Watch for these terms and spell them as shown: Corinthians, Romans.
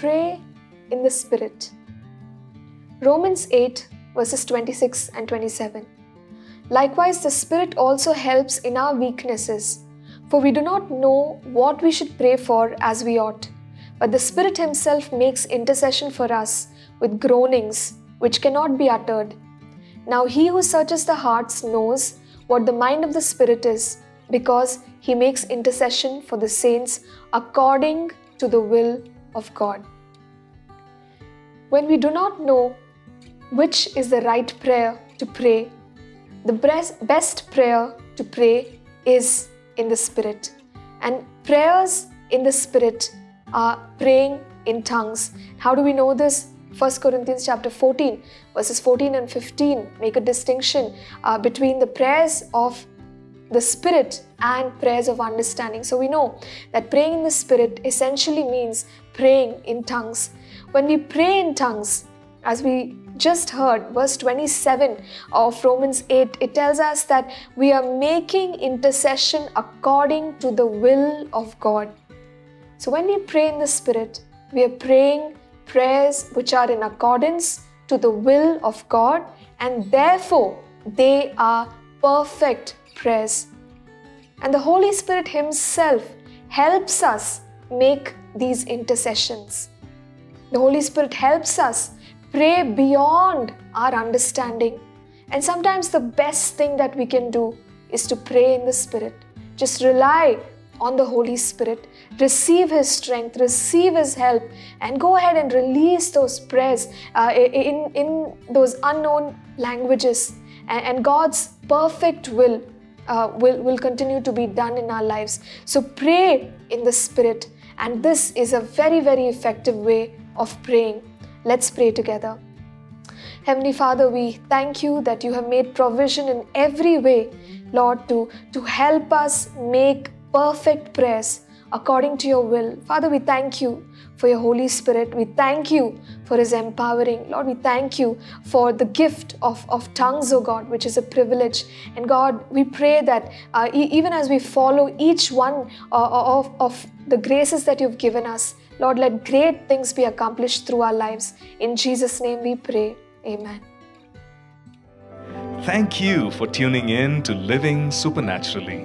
pray in the Spirit. Romans 8 verses 26 and 27. Likewise, the Spirit also helps in our weaknesses, for we do not know what we should pray for as we ought. But the Spirit Himself makes intercession for us with groanings which cannot be uttered. Now He who searches the hearts knows what the mind of the Spirit is, because He makes intercession for the saints according to the will of God. When we do not know which is the right prayer to pray, the best prayer to pray is in the Spirit. And prayers in the Spirit are praying in tongues. How do we know this? 1 Corinthians chapter 14 verses 14 and 15 make a distinction between the prayers of the Spirit and prayers of understanding. So we know that praying in the Spirit essentially means praying in tongues. When we pray in tongues, as we just heard, verse 27 of Romans 8, it tells us that we are making intercession according to the will of God. So when we pray in the Spirit, we are praying prayers which are in accordance to the will of God, and therefore they are perfect prayers. And the Holy Spirit Himself helps us make these intercessions. The Holy Spirit helps us pray beyond our understanding. And sometimes the best thing that we can do is to pray in the Spirit. Just rely on the Holy Spirit, receive His strength, receive His help, and go ahead and release those prayers in those unknown languages, and God's perfect will continue to be done in our lives. So pray in the Spirit, and this is a very, very effective way of praying. Let's pray together. Heavenly Father, we thank You that You have made provision in every way, Lord, to help us make perfect prayers according to Your will. Father, we thank You for Your Holy Spirit. We thank You for His empowering. Lord, we thank You for the gift of tongues, O God, which is a privilege. And God, we pray that even as we follow each one of the graces that You've given us, Lord, let great things be accomplished through our lives. In Jesus' name we pray. Amen. Thank you for tuning in to Living Supernaturally.